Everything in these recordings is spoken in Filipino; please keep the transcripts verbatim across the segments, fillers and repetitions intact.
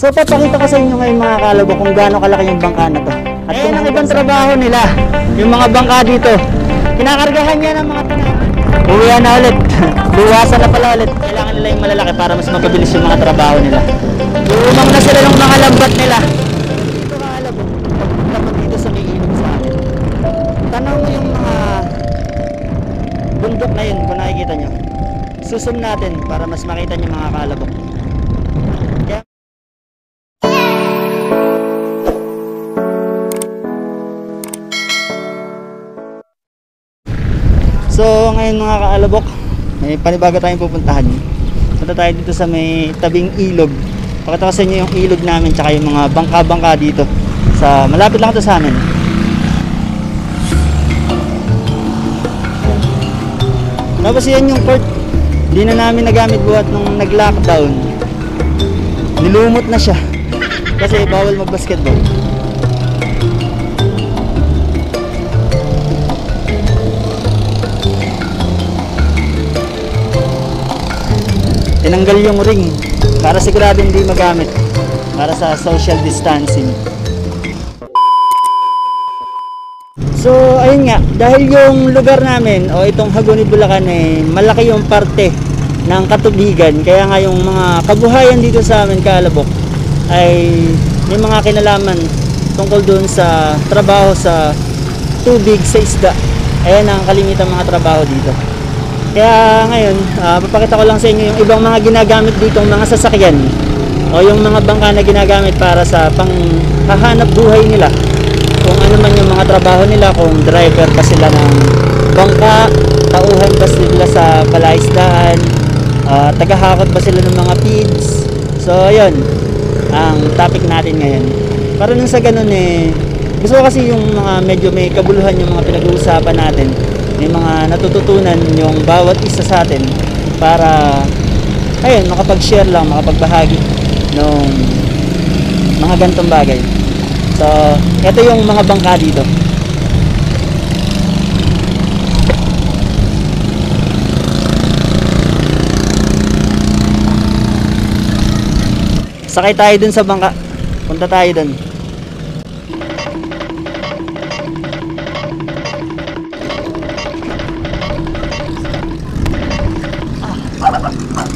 So papakita ko sa inyo ngayon mga kalabo kung gaano kalaki yung bangka na to. At eh, ang ibang trabaho nila, yung mga bangka dito, kinakargahan niya ng mga pinaka. Uwihan na ulit, buwasan na pala ulit. Kailangan nila yung malalaki para mas magabilis yung mga trabaho nila. Lumang na sila ng mga lambat nila. Ito mga kalabo, dapat dito sa may ilog sa atin. Tanaw mo yung mga bundok na yun kung nakikita nyo. Susum natin para mas makita nyo mga kalabo. So ngayon mga kaalabok, may panibago tayong pupuntahan. Punta tayo dito sa may tabing ilog. Pakita ko sa inyo yung ilog namin tsaka yung mga bangka-bangka dito. Sa malapit lang ito sa amin. Tapos yan yung port. Di na namin nagamit buhat nung nag-lockdown. Nilumot na siya. Kasi bawal mag-basketball. Tinanggal yung ring para sigurado hindi magamit para sa social distancing. So ayun nga, dahil yung lugar namin o itong Hagonoy Bulacan ay malaki yung parte ng katubigan, kaya nga yung mga kabuhayan dito sa amin kaalabok ay may mga kinalaman tungkol doon sa trabaho sa tubig, sa isda. Ayan ang kalimitan mga trabaho dito. Kaya ngayon, uh, papakita ko lang sa inyo yung ibang mga ginagamit dito, mga sasakyan o yung mga bangka na ginagamit para sa panghahanap buhay nila. Kung ano man yung mga trabaho nila, kung driver pa sila ng bangka, tauhan pa sila sa palaisdaan, uh, tagahakot pa sila ng mga feeds. So yun, ang topic natin ngayon. Para nang sa ganun eh, gusto ko kasi yung mga medyo may kabuluhan yung mga pinag-uusapan natin. May mga natututunan yung bawat isa sa atin para ayun, makapag-share lang, makapagbahagi ng mga ganitong bagay. So, ito yung mga bangka dito. Sakay tayo dun sa bangka. Punta tayo dun.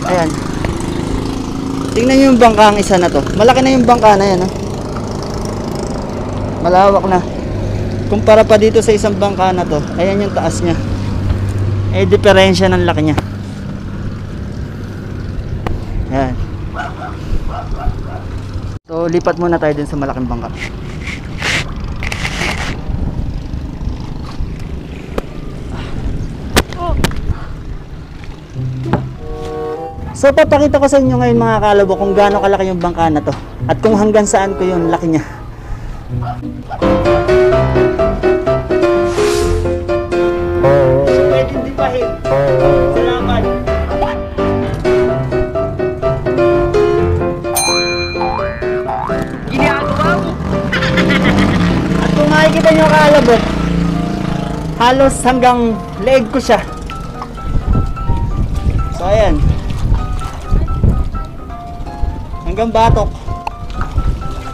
Ayan. Tingnan nyo yung bangka ang isa na to. Malaki na yung bangka na yan. Oh. Malawak na. Kumpara pa dito sa isang bangka na to. Ayan yung taas nya. Eh, diferensya ng laki nya. Ayan. So, lipat muna tayo din sa malaking bangka. So papakita ko sa inyo ngayon mga kalabo kung gaano kalaki yung bangka na to at kung hanggang saan ko yung laki niya. So pwede dipahin. Salamat. Ginagawa mo. At kung makikita nyo kalabo, halos hanggang leeg ko siya. So ayan. Hanggang batok.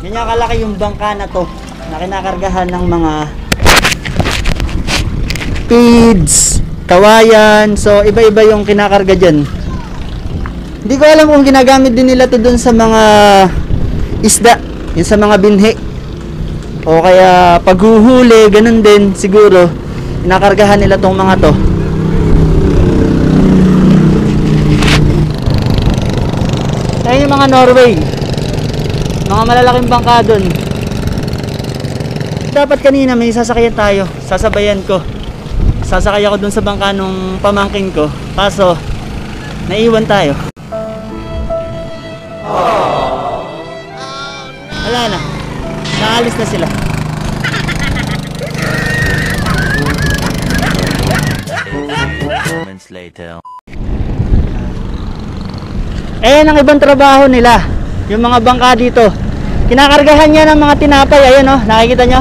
Yan yung kalaki yung bangka na to na kinakargahan ng mga feeds, kawayan. So iba-iba yung kinakarga dyan. Hindi ko alam kung ginagamit din nila to dun sa mga isda, yun sa mga binhi o kaya paghuhuli, ganun din siguro kinakargahan nila tong mga to. Ayun yung mga Norway, mga malalaking bangka dun. Dapat kanina may sasakyan tayo, sasabayan ko, sasakay ako dun sa bangka nung pamangkin ko, kaso naiwan tayo. Wala na, naalis na sila. Ayan ang ibang trabaho nila, yung mga bangka dito. Kinakargahan niya ng mga tinapay, ayun o, oh, nakikita nyo?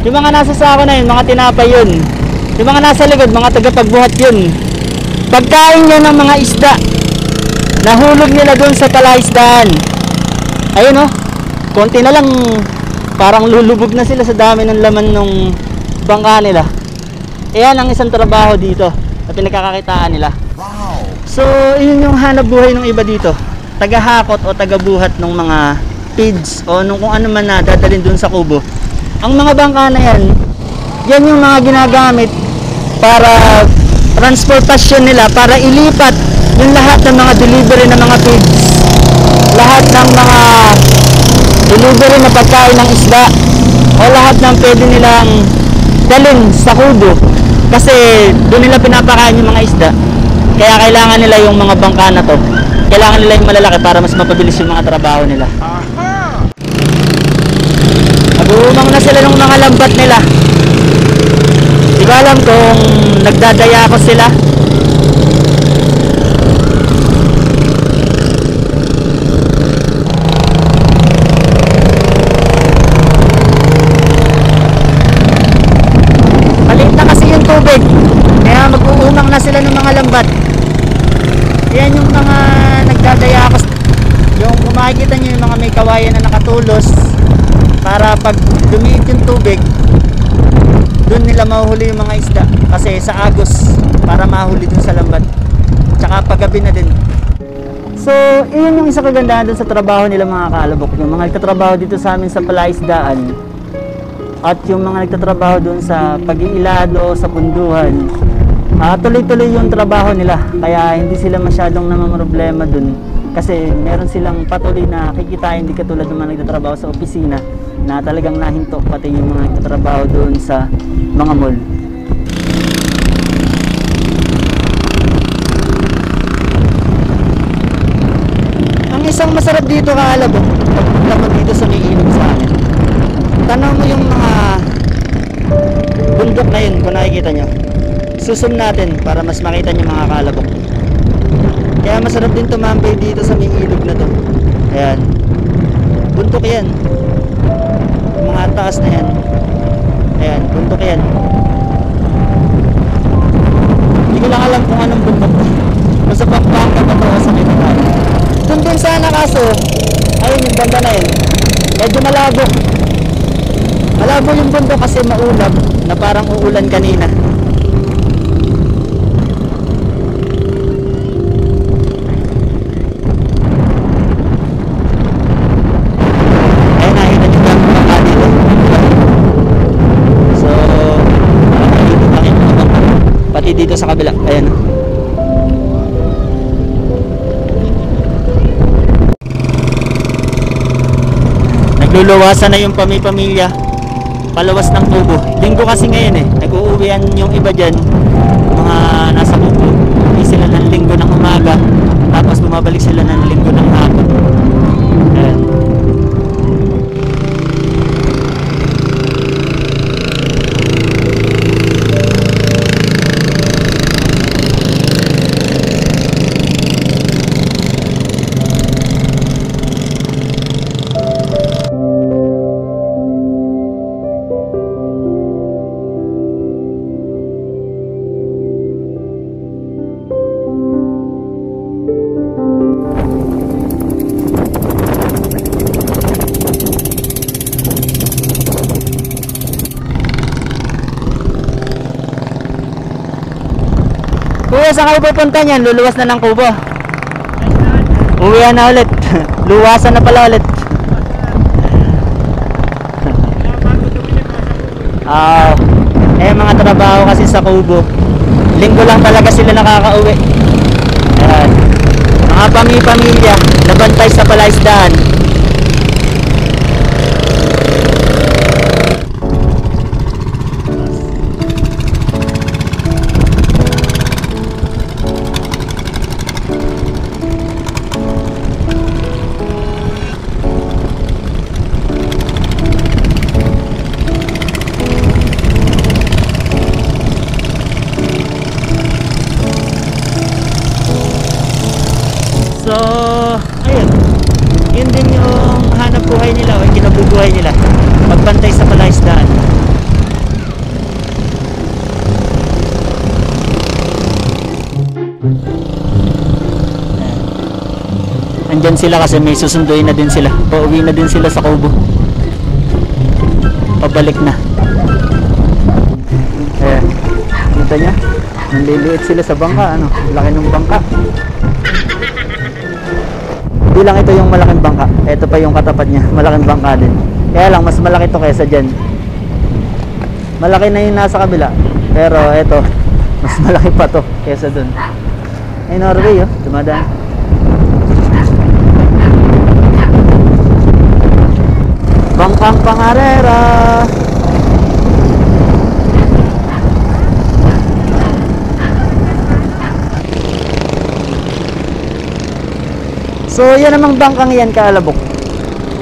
Yung mga nasa sako na yun, mga tinapay yun. Yung mga nasa likod, mga tagapagbuhat yun. Pagkain nyo ng mga isda, nahulog nila dun sa palaisdaan. Ayun o, oh, konti na lang, parang lulubog na sila sa dami ng laman ng bangka nila. Ayan ang isang trabaho dito na pinagkakakitaan nila. Wow. So yun yung hanap buhay ng iba dito, tagahakot o tagabuhat ng mga pids o nung kung ano man na dadalhin dun sa kubo. Ang mga bangka na yan, yan yung mga ginagamit para transportasyon nila, para ilipat yung lahat ng mga delivery ng mga pigs, lahat ng mga delivery na pagkain ng isda o lahat ng pwede nilang dalhin sa kubo, kasi doon nila pinapakain yung mga isda. Kaya kailangan nila yung mga bangka na to, kailangan nila yung malalaki para mas mapabilis yung mga trabaho nila. Nag-uumang na sila ng mga lambat nila. Di ba alam kung nagdadaya ko sila? Maliit na kasi yung tubig, kaya mag-uumang na sila ng mga lambat. Yan yung mga nagdadaya ko. Yung kumakita nyo yung mga may kawayan na nakatulos, para pag dumiit yung tubig, doon nila mahuhuli yung mga isda, kasi sa agos para mahuli dun sa lambat, tsaka paggabi na din. So iyon yung isa kagandahan dun sa trabaho nila mga kalabok, yung mga nagtatrabaho dito sa amin sa palaisdaan at yung mga nagtatrabaho dun sa pag-iilado, sa punduhan, uh, tuloy-tuloy yung trabaho nila, kaya hindi sila masyadong namamroblema dun kasi meron silang patuloy na kikitain, hindi katulad ng mga nagtatrabaho sa opisina na talagang nahinto, pati yung mga nagtatrabaho doon sa mga mall. Ang isang masarap dito kaalabok, pagpunta dito sa may ilim sa akin, tanaw mo yung mga bundok na yun kung nakikita nyo. Susum natin para mas makita nyo mga kaalabok. Kaya masarap din tumambay dito sa may ilog na to. Ayan, bundok yan, mga taas na yan. Ayan, bundok yan. Hindi ko lang alam kung anong bundok kung sa Pampanga na to o sa Mindanao. Doon sana, kaso ayun yung banda na yun, medyo malabo malabo yung bundok kasi maulap na parang uulan kanina. Dito sa kabila, ayan. Nagluluwasan na yung pami-pamilya palawas ng kubo. Linggo kasi ngayon eh, nag-uuwian yung iba dyan, mga nasa kubo. May sila ng linggo ng umaga, tapos bumabalik sila ng linggo ng hapon. Ayan. Saan kayo pupunta niyan? Luluwas na ng kubo. Uwihan na ulit. Luwasan na pala ulit. Ah, uh, eh mga trabaho kasi sa kubo, linggo lang talaga sila nakakauwi. Ayan. Mga pami-pamilya, nabantay sa palaisdaan. Andyan sila kasi may susunduin na din sila. Pauwi na din sila sa Kubo. Pabalik na. Ayan. Kita niya. Nandiliit sila sa bangka. Ano? Laki ng bangka. Hindi lang ito yung malaking bangka. Ito pa yung katapat niya. Malaking bangka din. Kaya lang, mas malaki ito kaysa dyan. Malaki na yung nasa kabila. Pero ito, mas malaki pa to kaysa dun. Ay, Norway, oh. Dumadaan. Bangkang Pangarera. So, yan namang bangkang yan, kaalabok.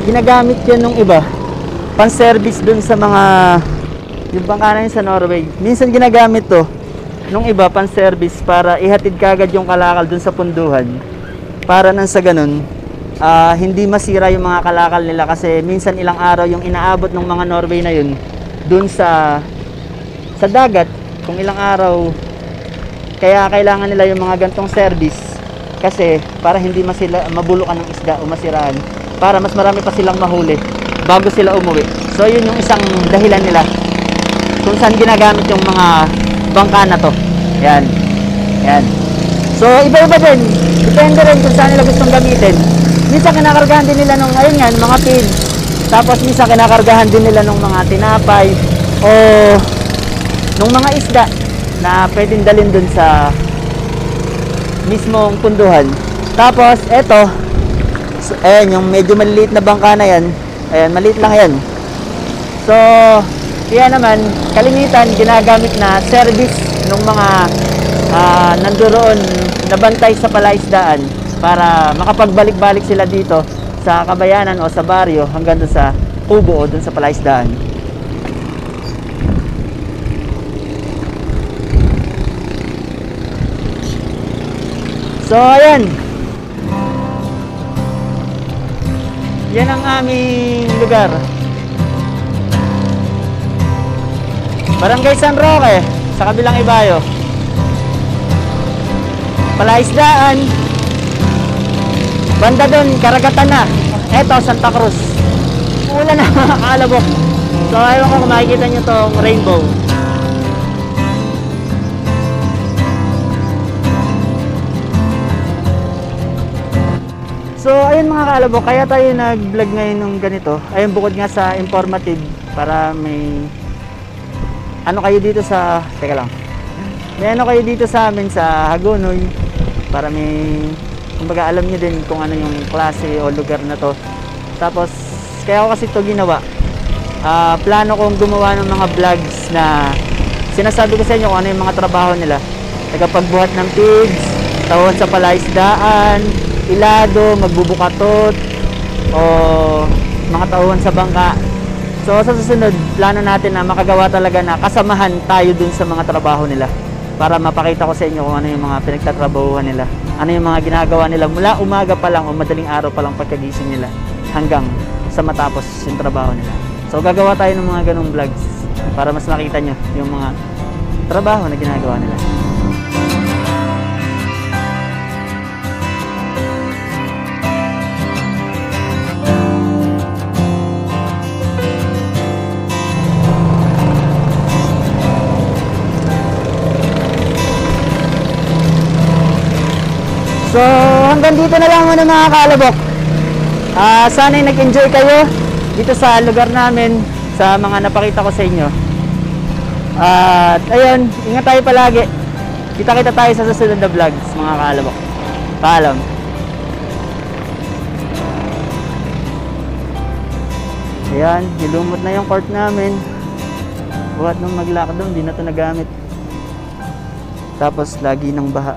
Ginagamit yan nung iba. Pan-service dun sa mga... Yung bangka na yun sa Norway. Minsan ginagamit to nung iba, pan-service, para ihatid kagad yung kalakal dun sa punduhan. Para nang sa ganun, Uh, hindi masira yung mga kalakal nila, kasi minsan ilang araw yung inaabot ng mga Norway na yun dun sa sa dagat, kung ilang araw. Kaya kailangan nila yung mga gantong service, kasi para hindi masila, mabulukan ng isda o masiraan, para mas marami pa silang mahuli bago sila umuwi. So yun yung isang dahilan nila kung saan ginagamit yung mga bangka na to. Yan, yan. So iba-iba din, depende rin kung saan nila gustong gamitin. Minsan kinakargahan din nila nung, ayun yan, mga pin. Tapos minsan kinakargahan din nila nung mga tinapay o nung mga isda na pwedeng dalhin dun sa mismong punduhan. Tapos, eto. So, ayan, yung medyo maliliit na bangka na yan. Ayan, maliit lang yan. So, yan naman, kalimitan, ginagamit na service nung mga uh, nanduroon, nabantay sa palaisdaan, para makapagbalik-balik sila dito sa kabayanan o sa baryo hanggang doon sa Kubo o doon sa palaisdaan. So, ayan. Yan ang aming lugar. Barangay San Roque, sa kabilang ibayo. Palaisdaan. Banda doon, karagatan na. Eto, Santa Cruz. Ulan na, kaalabok. So, ayaw ko kung makikita nyo itong rainbow. So, ayun mga kaalabok, kaya tayo nag-vlog ngayon ng ganito. Ayun, bukod nga sa informative, para may... Ano kayo dito sa... Teka lang. May ano kayo dito sa amin sa Hagonoy. Para may... Kumbaga, alam niyo din kung ano yung klase o lugar na to. Tapos, kaya ako kasi ito ginawa. Uh, plano kong gumawa ng mga vlogs na sinasabi ko sa inyo kung ano yung mga trabaho nila. Nagpagbuhat ng pigs, tawon sa palaisdaan, ilado, magbubukatot, o mga tawon sa bangka. So, sa susunod, plano natin na makagawa talaga na kasamahan tayo dun sa mga trabaho nila. Para mapakita ko sa inyo kung ano yung mga pinagtatrabahuhan nila. Ano yung mga ginagawa nila mula umaga pa lang o madaling araw pa lang pagkagising nila hanggang sa matapos yung trabaho nila. So gagawa tayo ng mga ganung vlogs para mas makita nyo yung mga trabaho na ginagawa nila. So, hanggang dito na lang muna mga kaalabok. Uh, sana'y nag-enjoy kayo dito sa lugar namin, sa mga napakita ko sa inyo. At uh, ayun, ingat tayo palagi. Kita-kita tayo sa susunod na vlogs mga kaalabok. Paalam. Ayan, nilumot na yung court namin. Buhat nung mag-lockdown, di na ito nagamit. Tapos, lagi ng baha.